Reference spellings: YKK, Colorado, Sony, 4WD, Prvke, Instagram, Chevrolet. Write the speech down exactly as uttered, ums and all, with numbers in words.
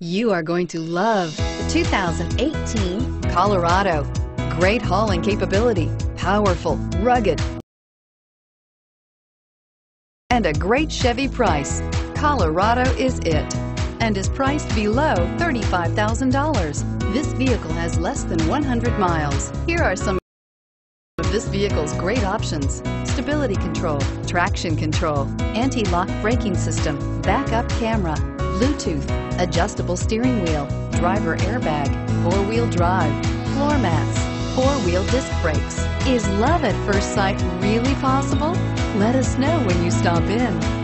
You are going to love the two thousand eighteen Colorado. Great hauling capability, powerful, rugged, and a great Chevy price. Colorado is it, and is priced below thirty-five thousand dollars. This vehicle has less than one hundred miles. Here are some of this vehicle's great options: stability control, traction control, anti-lock braking system, backup camera, Bluetooth, adjustable steering wheel, driver airbag, four-wheel drive, floor mats, four-wheel disc brakes. Is love at first sight really possible? Let us know when you stop in.